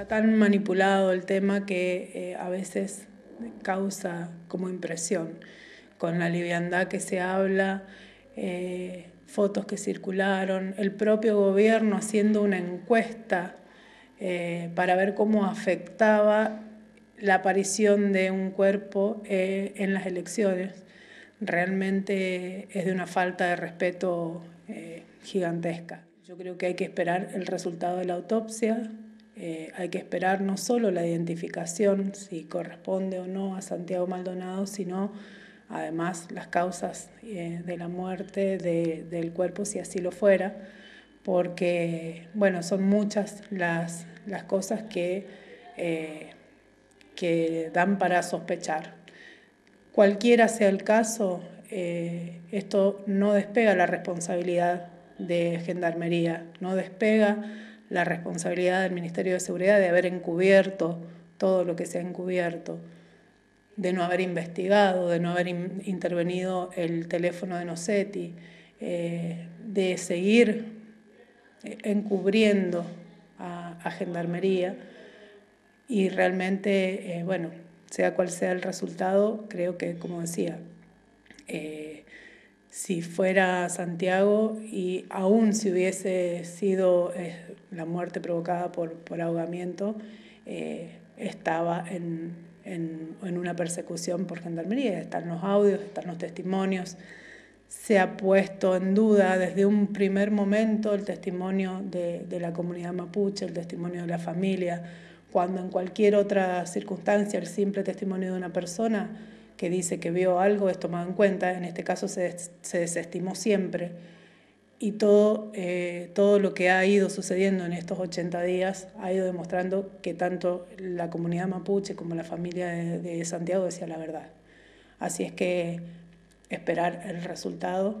Está tan manipulado el tema que a veces causa como impresión, con la liviandad que se habla, fotos que circularon, el propio gobierno haciendo una encuesta para ver cómo afectaba la aparición de un cuerpo en las elecciones. Realmente es de una falta de respeto gigantesca. Yo creo que hay que esperar el resultado de la autopsia, hay que esperar no solo la identificación, si corresponde o no a Santiago Maldonado, sino además las causas de la muerte del cuerpo, si así lo fuera, porque bueno, son muchas las cosas que dan para sospechar. Cualquiera sea el caso, esto no despega la responsabilidad de Gendarmería, no despega la responsabilidad del Ministerio de Seguridad de haber encubierto todo lo que se ha encubierto, de no haber investigado, de no haber intervenido el teléfono de Nocetti, de seguir encubriendo a Gendarmería. Y realmente, bueno, sea cual sea el resultado, creo que, como decía, si fuera Santiago y aún si hubiese sido la muerte provocada por ahogamiento, estaba en una persecución por Gendarmería. Están los audios, están los testimonios. Se ha puesto en duda desde un primer momento el testimonio de la comunidad mapuche, el testimonio de la familia, cuando en cualquier otra circunstancia el simple testimonio de una persona que dice que vio algo es tomado en cuenta. En este caso se desestimó siempre. Y todo lo que ha ido sucediendo en estos 80 días ha ido demostrando que tanto la comunidad mapuche como la familia de Santiago decía la verdad. Así es que esperar el resultado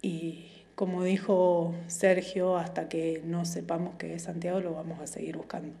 y, como dijo Sergio, hasta que no sepamos que es Santiago lo vamos a seguir buscando.